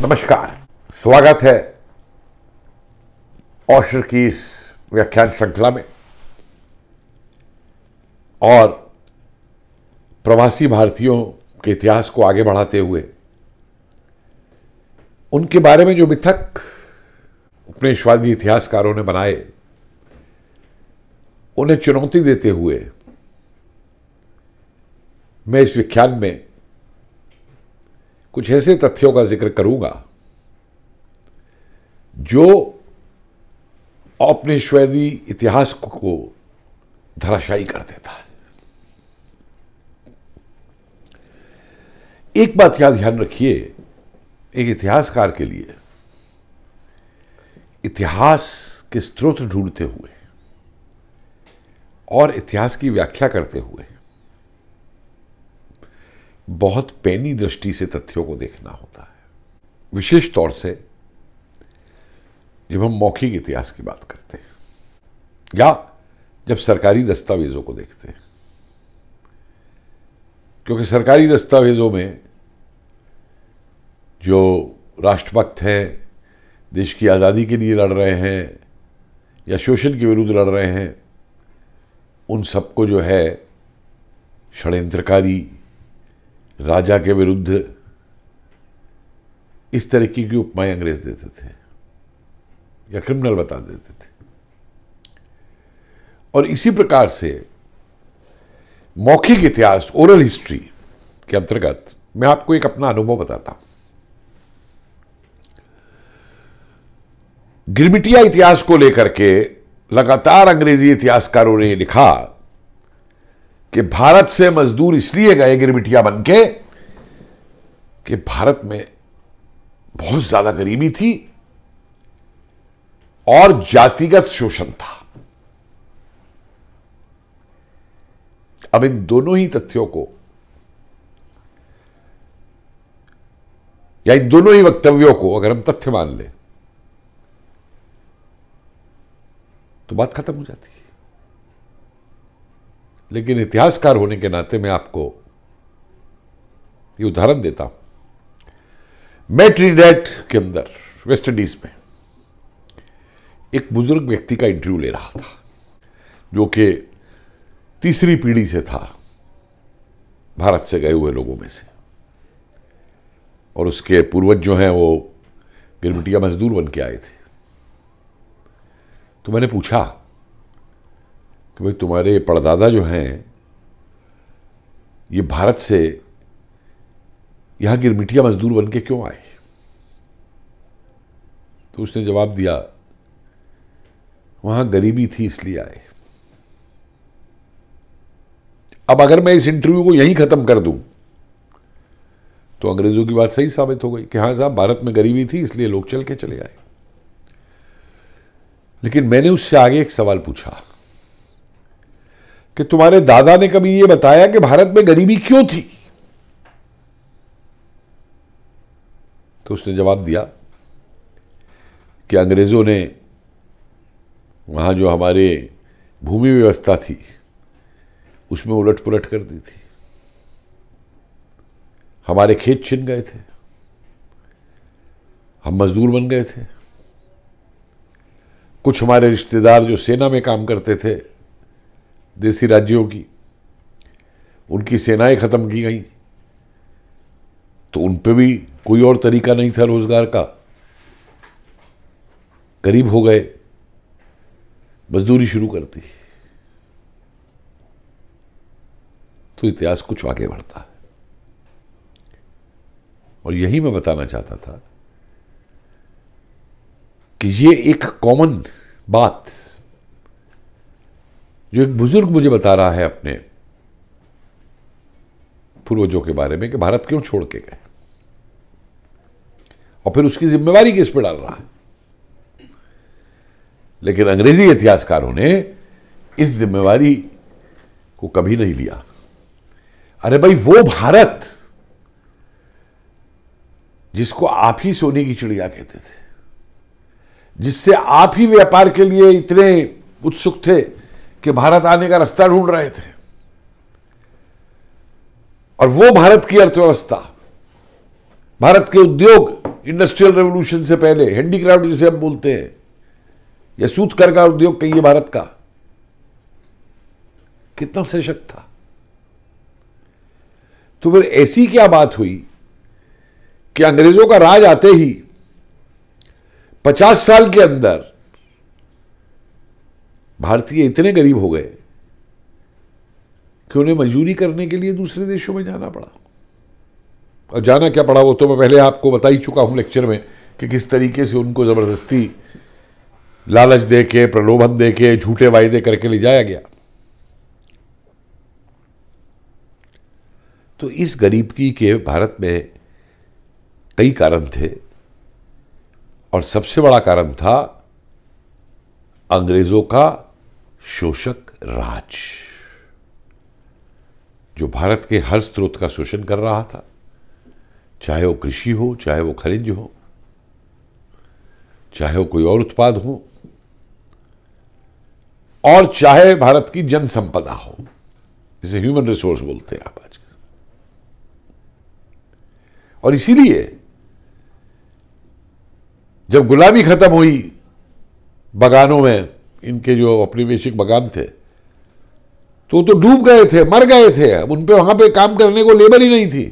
नमस्कार, स्वागत है OUSRHH की इस व्याख्यान श्रृंखला में। और प्रवासी भारतीयों के इतिहास को आगे बढ़ाते हुए उनके बारे में जो मिथक उपनिवेशवादी इतिहासकारों ने बनाए, उन्हें चुनौती देते हुए मैं इस व्याख्यान में कुछ ऐसे तथ्यों का जिक्र करूंगा जो औपनिवेशवादी इतिहास को धराशायी कर देता है। एक बात याद ध्यान रखिए, एक इतिहासकार के लिए इतिहास के स्रोत ढूंढते हुए और इतिहास की व्याख्या करते हुए बहुत पैनी दृष्टि से तथ्यों को देखना होता है। विशेष तौर से जब हम मौखिक इतिहास की बात करते हैं या जब सरकारी दस्तावेजों को देखते हैं, क्योंकि सरकारी दस्तावेजों में जो राष्ट्रभक्त हैं, देश की आज़ादी के लिए लड़ रहे हैं या शोषण के विरुद्ध लड़ रहे हैं, उन सबको जो है षड्यंत्रकारी, राजा के विरुद्ध, इस तरीके की उपमाएं अंग्रेज देते थे या क्रिमिनल बता देते थे। और इसी प्रकार से मौखिक इतिहास, ओरल हिस्ट्री के अंतर्गत मैं आपको एक अपना अनुभव बताता हूं। गिरमिटिया इतिहास को लेकर के लगातार अंग्रेजी इतिहासकारों ने लिखा कि भारत से मजदूर इसलिए गए गिरमिटिया बनके कि भारत में बहुत ज्यादा गरीबी थी और जातिगत शोषण था। अब इन दोनों ही तथ्यों को या इन दोनों ही वक्तव्यों को अगर हम तथ्य मान लें तो बात खत्म हो जाती है। लेकिन इतिहासकार होने के नाते मैं आपको ये उदाहरण देता हूं। मैं ट्रिनिडेड के अंदर, वेस्ट इंडीज में, एक बुजुर्ग व्यक्ति का इंटरव्यू ले रहा था जो कि तीसरी पीढ़ी से था, भारत से गए हुए लोगों में से, और उसके पूर्वज जो हैं वो गिरमिटिया मजदूर बन के आए थे। तो मैंने पूछा कि भाई तुम्हारे परदादा जो हैं ये भारत से यहाँ गिरमिटिया मजदूर बन के क्यों आए? तो उसने जवाब दिया, वहाँ गरीबी थी इसलिए आए। अब अगर मैं इस इंटरव्यू को यहीं ख़त्म कर दूं तो अंग्रेज़ों की बात सही साबित हो गई कि हाँ साहब, भारत में गरीबी थी इसलिए लोग चल के चले आए। लेकिन मैंने उससे आगे एक सवाल पूछा कि तुम्हारे दादा ने कभी यह बताया कि भारत में गरीबी क्यों थी? तो उसने जवाब दिया कि अंग्रेजों ने वहां जो हमारे भूमि व्यवस्था थी उसमें उलट पुलट कर दी थी, हमारे खेत छिन गए थे, हम मजदूर बन गए थे, कुछ हमारे रिश्तेदार जो सेना में काम करते थे देसी राज्यों की, उनकी सेनाएं ख़त्म की गई, तो उन पे भी कोई और तरीका नहीं था रोज़गार का, गरीब हो गए, मजदूरी शुरू करती। तो इतिहास कुछ आगे बढ़ता है। और यही मैं बताना चाहता था कि ये एक कॉमन बात जो एक बुजुर्ग मुझे बता रहा है अपने पूर्वजों के बारे में कि भारत क्यों छोड़ के गए, और फिर उसकी जिम्मेवारी किस पे डाल रहा है। लेकिन अंग्रेजी इतिहासकारों ने इस जिम्मेवारी को कभी नहीं लिया। अरे भाई, वो भारत जिसको आप ही सोने की चिड़िया कहते थे, जिससे आप ही व्यापार के लिए इतने उत्सुक थे कि भारत आने का रास्ता ढूंढ रहे थे, और वो भारत की अर्थव्यवस्था भारत के उद्योग इंडस्ट्रियल रेवोल्यूशन से पहले हैंडीक्राफ्ट जिसे हम बोलते हैं या सूतकर का उद्योग कहिए भारत का कितना सशक्त था। तो फिर ऐसी क्या बात हुई कि अंग्रेजों का राज आते ही 50 साल के अंदर भारतीय इतने गरीब हो गए कि उन्हें मजदूरी करने के लिए दूसरे देशों में जाना पड़ा। और जाना क्या पड़ा वो तो मैं पहले आपको बता ही चुका हूं लेक्चर में कि किस तरीके से उनको ज़बरदस्ती लालच दे के, प्रलोभन दे के, झूठे वायदे करके ले जाया गया। तो इस गरीबी के भारत में कई कारण थे और सबसे बड़ा कारण था अंग्रेजों का शोषक राज जो भारत के हर स्रोत का शोषण कर रहा था, चाहे वो कृषि हो, चाहे वो खनिज हो, चाहे वो कोई और उत्पाद हो और चाहे भारत की जन संपदा हो, जिसे ह्यूमन रिसोर्स बोलते हैं आप आज के समय। और इसीलिए जब गुलामी खत्म हुई बगानों में, इनके जो औपनिवेशिक बगान थे तो डूब गए थे, मर गए थे। अब उन पे वहां पे काम करने को लेबर ही नहीं थी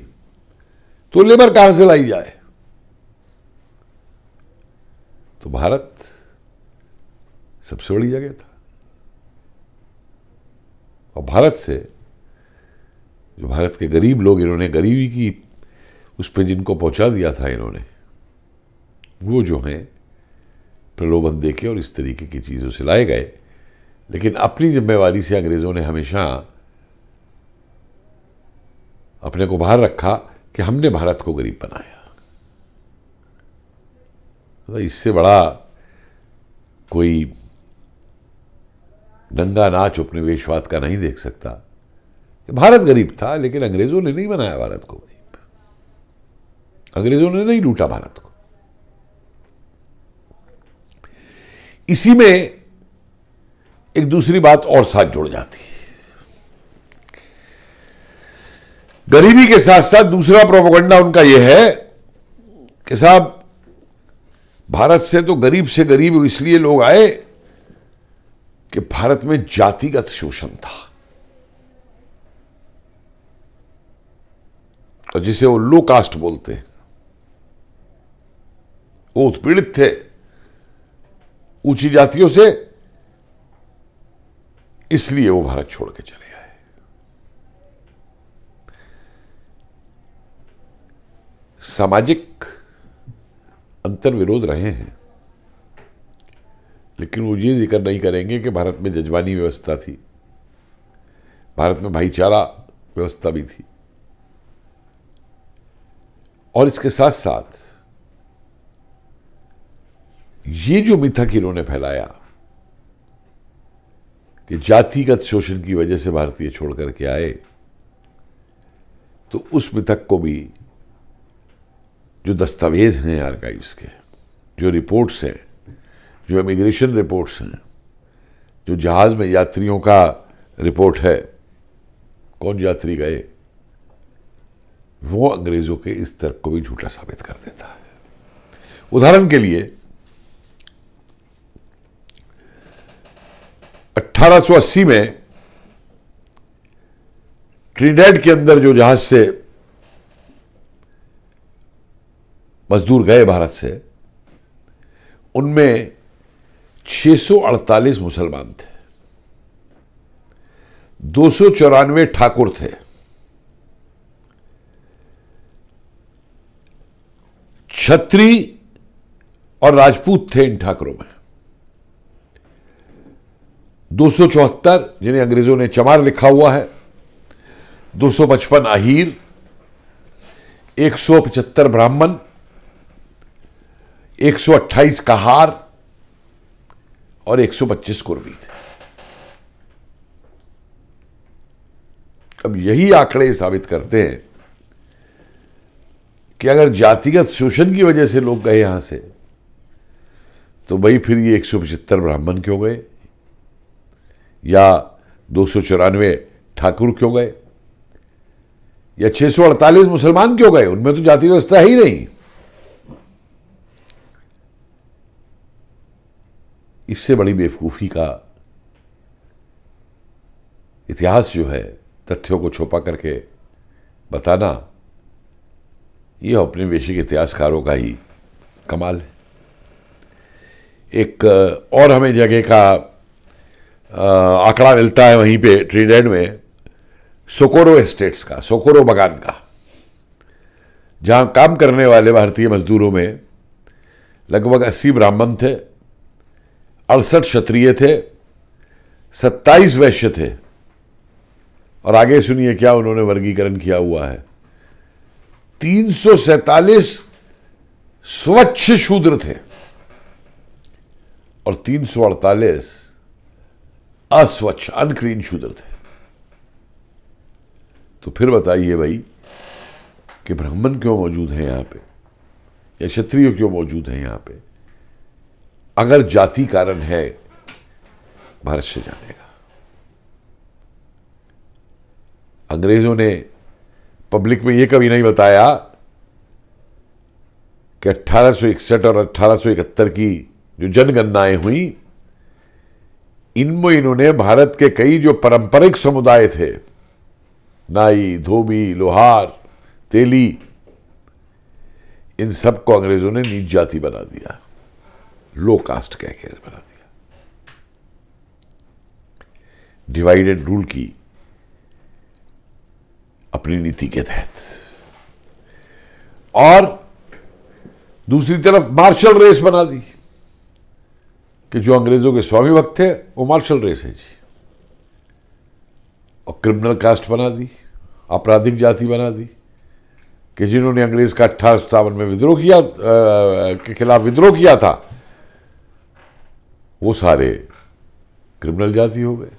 तो लेबर कहां से लाई जाए। तो भारत सबसे बड़ी जगह था और भारत से जो भारत के गरीब लोग, इन्होंने गरीबी की उस पे जिनको पहुंचा दिया था इन्होंने, वो जो हैं प्रलोभन देके और इस तरीके की चीज़ों से लाए गए। लेकिन अपनी जिम्मेवारी से अंग्रेज़ों ने हमेशा अपने को बाहर रखा कि हमने भारत को गरीब बनाया। तो इससे बड़ा कोई नंगा नाच उपनिवेशवाद का नहीं देख सकता कि भारत गरीब था लेकिन अंग्रेज़ों ने नहीं बनाया भारत को गरीब, अंग्रेज़ों ने नहीं लूटा भारत को। इसी में एक दूसरी बात और साथ जुड़ जाती है। गरीबी के साथ साथ दूसरा प्रोपेगेंडा उनका यह है कि साहब भारत से गरीब इसलिए लोग आए कि भारत में जातिगत शोषण था और जिसे वो लो कास्ट बोलते हैं, वो उत्पीड़ित थे ऊंची जातियों से, इसलिए वो भारत छोड़ के चले आए। सामाजिक अंतर्विरोध रहे हैं लेकिन वो ये जिक्र नहीं करेंगे कि भारत में जजबानी व्यवस्था थी, भारत में भाईचारा व्यवस्था भी थी और इसके साथ साथ ये जो मिथक इन्होंने फैलाया कि जातिगत शोषण की वजह से भारतीय छोड़ करके आए, तो उस मिथक को भी जो दस्तावेज हैं आर्काइव्स के, जो रिपोर्ट्स हैं, जो इमिग्रेशन रिपोर्ट्स हैं, जो जहाज़ में यात्रियों का रिपोर्ट है कौन यात्री गए, वो अंग्रेज़ों के इस तर्क को भी झूठा साबित कर देता है। उदाहरण के लिए 1880 में ट्रिनिडेड के अंदर जो जहाज से मजदूर गए भारत से, उनमें 648 मुसलमान थे, 294 ठाकुर थे, क्षत्री और राजपूत थे इन ठाकुरों में, 274 जिन्हें अंग्रेजों ने चमार लिखा हुआ है, 255 अहीर, 175 ब्राह्मण, 128 कहार और 125 कुर्मी थे। अब यही आंकड़े साबित करते हैं कि अगर जातिगत शोषण की वजह से लोग गए यहां से तो भाई फिर ये 175 ब्राह्मण क्यों गए या 294 ठाकुर क्यों गए? या 648 मुसलमान क्यों गए, उनमें तो जाति व्यवस्था ही नहीं। इससे बड़ी बेवकूफ़ी का इतिहास जो है तथ्यों को छुपा करके बताना, यह औपनिवेशिक इतिहासकारों का ही कमाल है। एक और हमें जगह का आंकड़ा मिलता है वहीं पे ट्रिनिडेड में, सोकोरो एस्टेट्स का, सोकोरो बागान का, जहाँ काम करने वाले भारतीय मजदूरों में लगभग 80 ब्राह्मण थे, 68 क्षत्रिय थे, 27 वैश्य थे। और आगे सुनिए क्या उन्होंने वर्गीकरण किया हुआ है। 347 स्वच्छ शूद्र थे और 348 अस्वच्छ अनक्लीन शूद्र थे। तो फिर बताइए भाई कि ब्राह्मण क्यों मौजूद हैं यहाँ पे या क्षत्रिय क्यों मौजूद हैं यहाँ पे, अगर जाति कारण है भारत से जाने का। अंग्रेजों ने पब्लिक में यह कभी नहीं बताया कि 1861 और 1871 की जो जनगणनाएं हुई, इनमें इन्होंने भारत के कई जो पारंपरिक समुदाय थे, नाई, धोबी, लोहार, तेली, इन सबको अंग्रेजों ने नीच जाति बना दिया, लो कास्ट कहकर बना दिया। डिवाइड एंड रूल की अपनी नीति के तहत। और दूसरी तरफ मार्शल रेस बना दी कि जो अंग्रेजों के स्वामी भक्त थे वो मार्शल रेस है जी। और क्रिमिनल कास्ट बना दी, आपराधिक जाति बना दी कि जिन्होंने अंग्रेज का 1857 में विद्रोह किया के खिलाफ विद्रोह किया था, वो सारे क्रिमिनल जाति हो गए।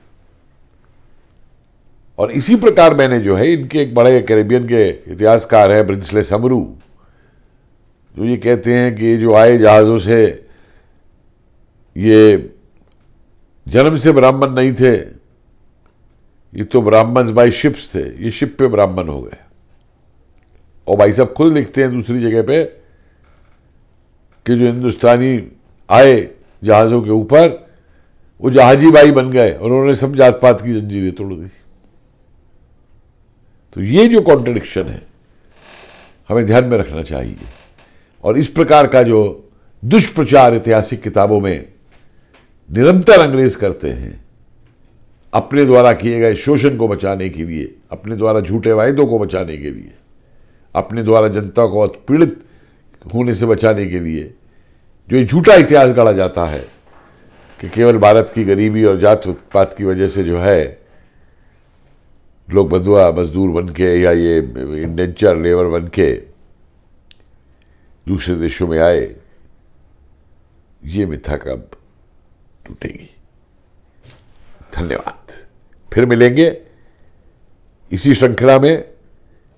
और इसी प्रकार मैंने जो है, इनके एक बड़े कैरेबियन के इतिहासकार हैं ब्रिंसले समरू, जो ये कहते हैं कि जो आए जहाज़ों से ये जन्म से ब्राह्मण नहीं थे, ये तो ब्राह्मण बाई शिप्स थे, ये शिप पे ब्राह्मण हो गए। और भाई साहब खुद लिखते हैं दूसरी जगह पे कि जो हिंदुस्तानी आए जहाज़ों के ऊपर वो जहाजी भाई बन गए और उन्होंने सब जात पात की जंजीरें तोड़ दी। तो ये जो कॉन्ट्रडिक्शन है हमें ध्यान में रखना चाहिए। और इस प्रकार का जो दुष्प्रचार ऐतिहासिक किताबों में निरंतर अंग्रेज करते हैं, अपने द्वारा किए गए शोषण को बचाने के लिए, अपने द्वारा झूठे वायदों को बचाने के लिए, अपने द्वारा जनता को उत्पीड़ित होने से बचाने के लिए जो झूठा इतिहास गढ़ा जाता है कि केवल भारत की गरीबी और जात उत्पात की वजह से जो है लोग बंधुआ मजदूर बन के या ये इंडेंचर लेबर बन के दूसरे देशों में आए, ये मिथ्या कब टूटेगी। धन्यवाद, फिर मिलेंगे इसी श्रृंखला में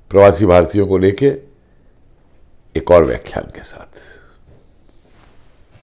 प्रवासी भारतीयों को लेके एक और व्याख्यान के साथ।